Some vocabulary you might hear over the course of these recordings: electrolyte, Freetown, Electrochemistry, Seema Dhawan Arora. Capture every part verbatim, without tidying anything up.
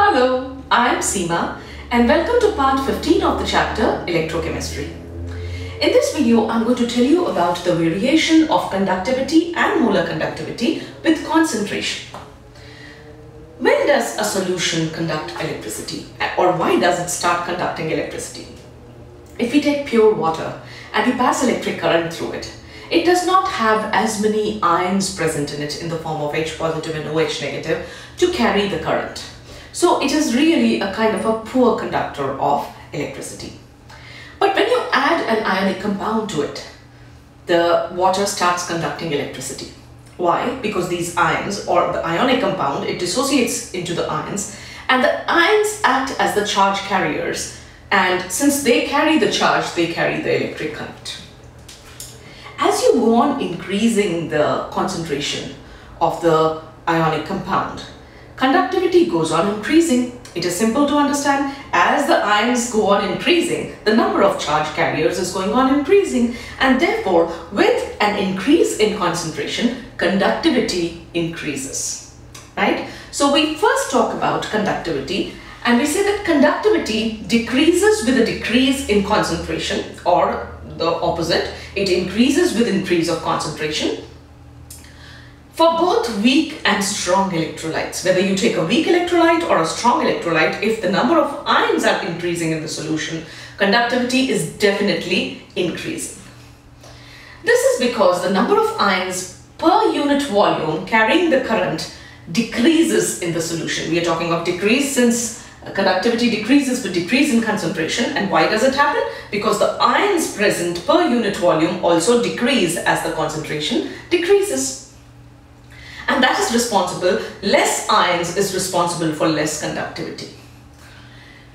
Hello, I am Seema and welcome to part fifteen of the chapter Electrochemistry. In this video, I'm going to tell you about the variation of conductivity and molar conductivity with concentration. When does a solution conduct electricity, or why does it start conducting electricity? If we take pure water and we pass electric current through it, it does not have as many ions present in it in the form of H positive and OH negative to carry the current. So it is really a kind of a poor conductor of electricity. But when you add an ionic compound to it, the water starts conducting electricity. Why? Because these ions, or the ionic compound, it dissociates into the ions, and the ions act as the charge carriers, and since they carry the charge, they carry the electric current. As you go on increasing the concentration of the ionic compound, conductivity goes on increasing. It is simple to understand. As the ions go on increasing, the number of charge carriers is going on increasing, and therefore with an increase in concentration, conductivity increases, right? So we first talk about conductivity, and we say that conductivity decreases with a decrease in concentration, or the opposite, it increases with increase of concentration. For both weak and strong electrolytes, whether you take a weak electrolyte or a strong electrolyte, if the number of ions are increasing in the solution, conductivity is definitely increasing. This is because the number of ions per unit volume carrying the current decreases in the solution. We are talking of decrease since conductivity decreases with decrease in concentration. And why does it happen? Because the ions present per unit volume also decrease as the concentration decreases. And that is responsible, less ions is responsible for less conductivity.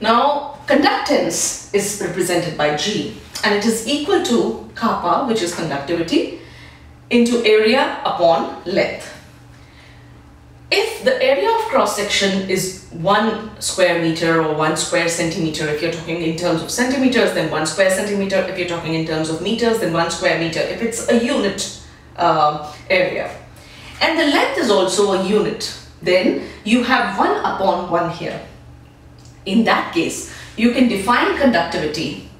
Now, conductance is represented by G, and it is equal to kappa, which is conductivity, into area upon length. If the area of cross-section is one square meter or one square centimeter, if you're talking in terms of centimeters, then one square centimeter. If you're talking in terms of meters, then one square meter, if it's a unit uh, area. And the length is also a unit, then you have one upon one here. In that case, you can define conductivity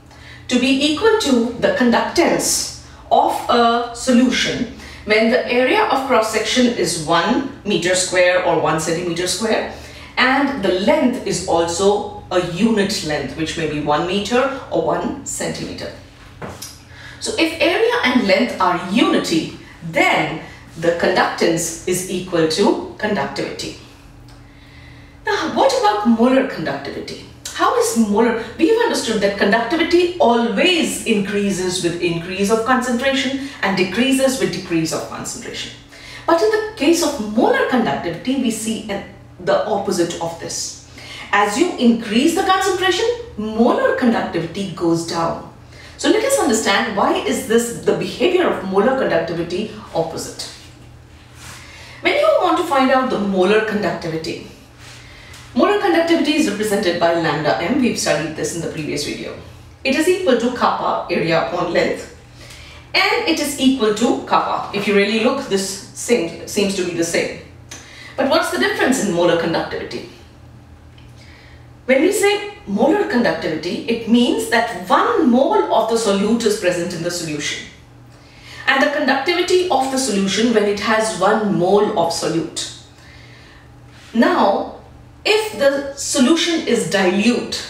to be equal to the conductance of a solution when the area of cross-section is one meter square or one centimeter square, and the length is also a unit length, which may be one meter or one centimeter. So if area and length are unity, then the conductance is equal to conductivity. Now, what about molar conductivity? How is molar? We've understood that conductivity always increases with increase of concentration and decreases with decrease of concentration. But in the case of molar conductivity, we see the opposite of this. As you increase the concentration, molar conductivity goes down. So let us understand, why is this the behavior of molar conductivity opposite? When you want to find out the molar conductivity, molar conductivity is represented by lambda m. We've studied this in the previous video. It is equal to kappa, area upon length, and it is equal to kappa. If you really look, this same, seems to be the same. But what's the difference in molar conductivity? When we say molar conductivity, it means that one mole of the solute is present in the solution. And the conductivity of the solution when it has one mole of solute. Now, if the solution is dilute,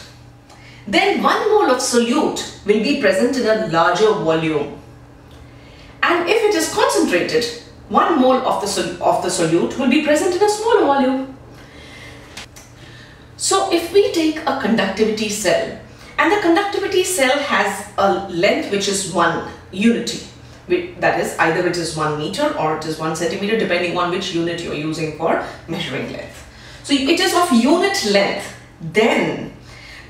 then one mole of solute will be present in a larger volume. And if it is concentrated, one mole of the, sol- of the solute will be present in a smaller volume. So if we take a conductivity cell, and the conductivity cell has a length which is one unity. That is, either it is one meter or it is one centimeter, depending on which unit you're using for measuring length. So it is of unit length. Then,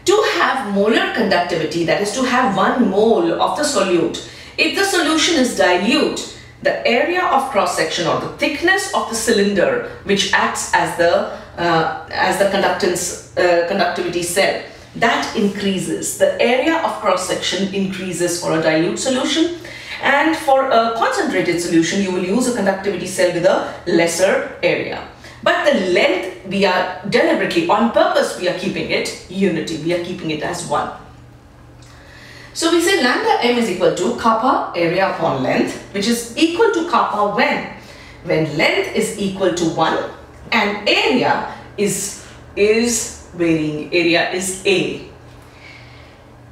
to have molar conductivity, that is to have one mole of the solute, if the solution is dilute, the area of cross-section or the thickness of the cylinder, which acts as the uh, as the conductance uh, conductivity cell, that increases. The area of cross-section increases for a dilute solution. And for a concentrated solution, you will use a conductivity cell with a lesser area. but the length we are deliberately, on purpose, we are keeping it unity, we are keeping it as one. So we say lambda m is equal to kappa area upon length, which is equal to kappa when? When length is equal to one and area is, is varying, area is A.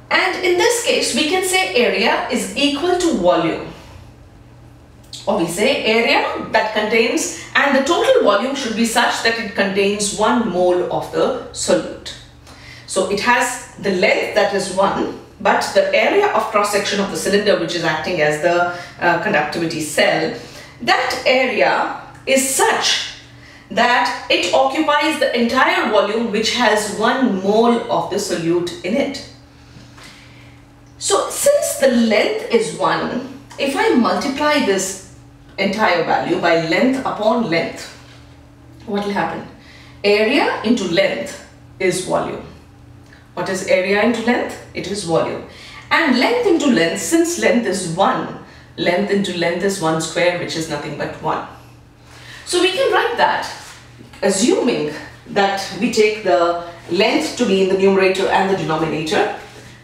And in this case, we can say area is equal to volume. Or we say area that contains, and the total volume should be such that it contains one mole of the solute. So it has the length that is one, but the area of cross-section of the cylinder, which is acting as the uh, conductivity cell, that area is such that it occupies the entire volume which has one mole of the solute in it. So since the length is one, if I multiply this entire value by length upon length, what will happen? Area into length is volume. What is area into length? It is volume. And length into length, since length is one, length into length is one square, which is nothing but one. So we can write that, assuming that we take the length to be in the numerator and the denominator,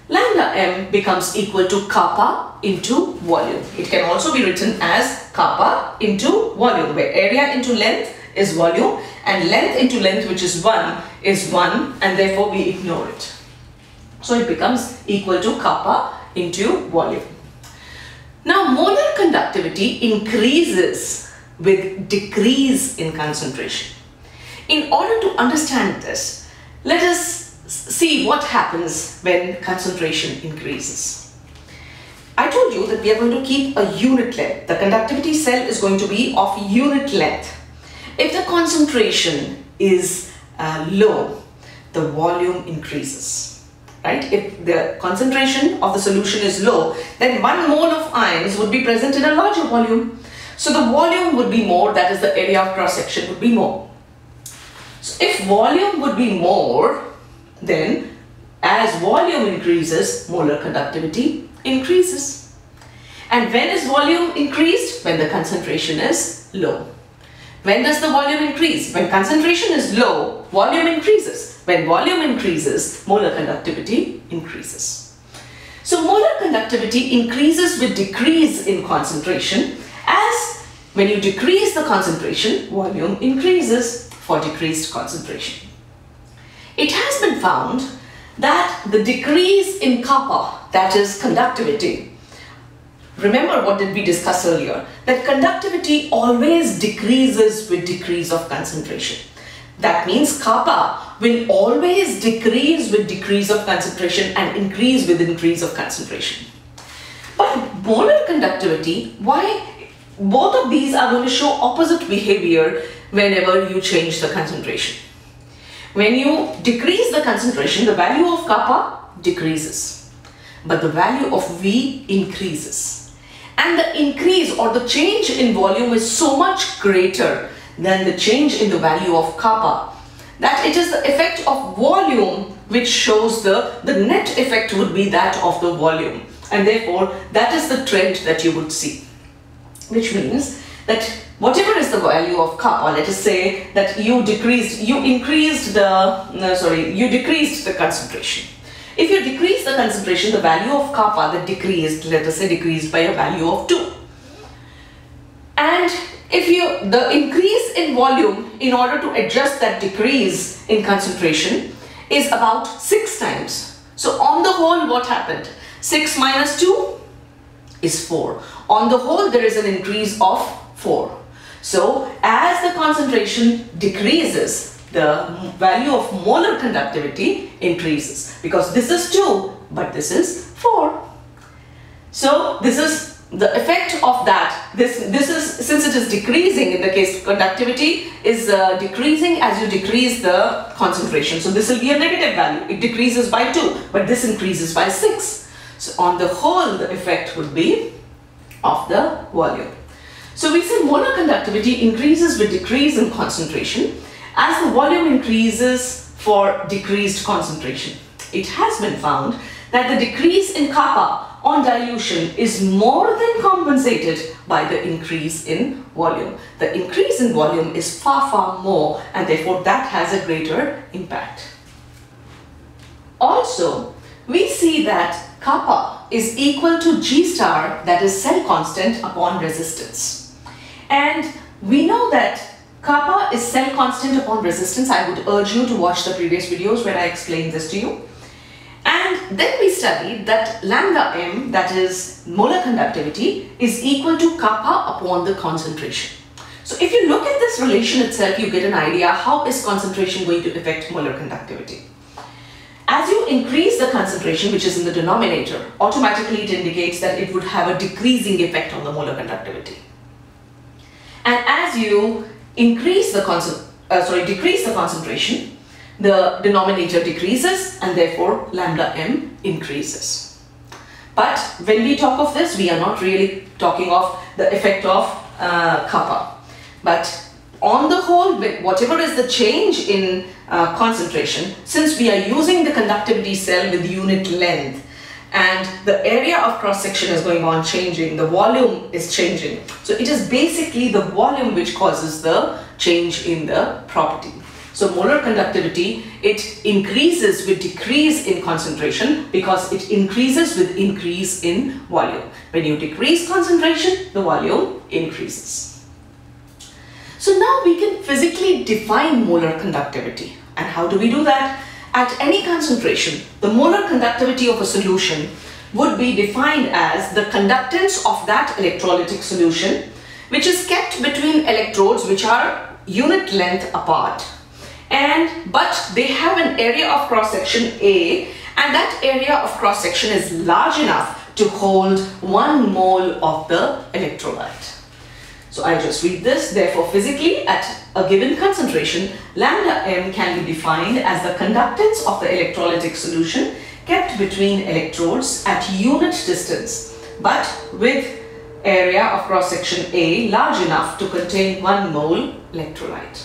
lambda m becomes equal to kappa into volume. It can also be written as kappa into volume, where area into length is volume and length into length, which is one, is one, and therefore we ignore it. So it becomes equal to kappa into volume. Now molar conductivity increases with decrease in concentration. In order to understand this, let us see what happens when concentration increases. I told you that we are going to keep a unit length. The conductivity cell is going to be of unit length. If the concentration is uh, low, the volume increases, right? If the concentration of the solution is low, then one mole of ions would be present in a larger volume. So the volume would be more, that is the area of cross-section would be more. So if volume would be more, then as volume increases, molar conductivity increases. And when is volume increased? When the concentration is low. When does the volume increase? When concentration is low, volume increases. When volume increases, molar conductivity increases. So molar conductivity increases with decrease in concentration, as when you decrease the concentration, volume increases for decreased concentration. It has been found that the decrease in kappa, that is conductivity, remember what did we discuss earlier, that conductivity always decreases with decrease of concentration. That means kappa will always decrease with decrease of concentration and increase with increase of concentration. But molar conductivity, why? Both of these are going to show opposite behavior whenever you change the concentration. When you decrease the concentration, the value of kappa decreases, but the value of V increases. And the increase or the change in volume is so much greater than the change in the value of kappa that it is the effect of volume which shows the, the net effect would be that of the volume. And therefore, that is the trend that you would see, which means that whatever is the value of kappa, let us say that you decreased, you increased the, no, sorry, you decreased the concentration. If you decrease the concentration, the value of kappa that decreased, let us say decreased by a value of two. And if you, the increase in volume in order to adjust that decrease in concentration is about six times. So on the whole, what happened? Six minus two is four. On the whole, there is an increase of four. So as the concentration decreases, the value of molar conductivity increases, because this is two, but this is four. So this is the effect of that. This, this is, since it is decreasing in the case of conductivity, is uh, decreasing as you decrease the concentration. So this will be a negative value. It decreases by two, but this increases by six. So on the whole, the effect would be of the volume. So we say molar conductivity increases with decrease in concentration as the volume increases for decreased concentration. It has been found that the decrease in kappa on dilution is more than compensated by the increase in volume. The increase in volume is far, far more, and therefore that has a greater impact. Also, we see that kappa is equal to G star, that is cell constant upon resistance. And we know that kappa is cell constant upon resistance. I would urge you to watch the previous videos where I explain this to you. And then we studied that lambda m, that is molar conductivity, is equal to kappa upon the concentration. So if you look at this relation itself, you get an idea how is concentration going to affect molar conductivity. As you increase the concentration, which is in the denominator, automatically it indicates that it would have a decreasing effect on the molar conductivity. And as you increase the concentration, uh, sorry, decrease the concentration, the denominator decreases, and therefore lambda m increases. But when we talk of this, we are not really talking of the effect of uh, kappa. But on the whole, whatever is the change in uh, concentration, since we are using the conductivity cell with unit length, and the area of cross-section is going on changing, the volume is changing. So it is basically the volume which causes the change in the property. So molar conductivity, it increases with decrease in concentration because it increases with increase in volume. When you decrease concentration, the volume increases. So now we can physically define molar conductivity. And how do we do that? At any concentration, the molar conductivity of a solution would be defined as the conductance of that electrolytic solution, which is kept between electrodes which are unit length apart. And but they have an area of cross-section A, and that area of cross-section is large enough to hold one mole of the electrolyte. So I just read this. Therefore, physically at a given concentration, lambda m can be defined as the conductance of the electrolytic solution kept between electrodes at unit distance, but with area of cross-section A large enough to contain one mole electrolyte.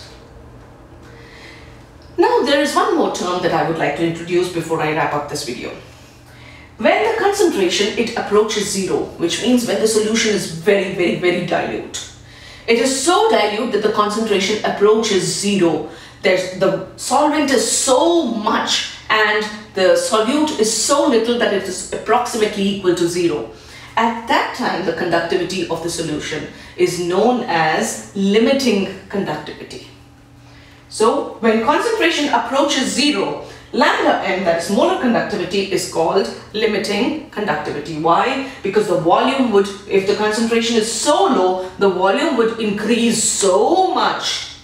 Now there is one more term that I would like to introduce before I wrap up this video. When the concentration, it approaches zero, which means when the solution is very, very, very dilute. It is so dilute that the concentration approaches zero. There's, the solvent is so much and the solute is so little that it is approximately equal to zero. At that time, the conductivity of the solution is known as limiting conductivity. So when concentration approaches zero, lambda m, that is molar conductivity, is called limiting conductivity. Why? Because the volume would, if the concentration is so low, the volume would increase so much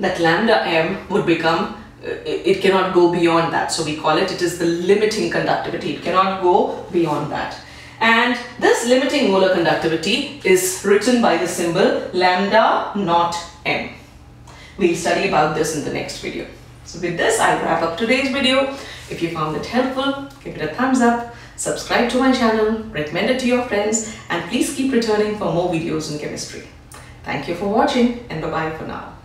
that lambda m would become, it cannot go beyond that. So we call it, it is the limiting conductivity. It cannot go beyond that. And this limiting molar conductivity is written by the symbol lambda naught m. We'll study about this in the next video. So with this, I'll wrap up today's video. If you found it helpful, give it a thumbs up, subscribe to my channel, recommend it to your friends, and please keep returning for more videos in chemistry. Thank you for watching, and bye-bye for now.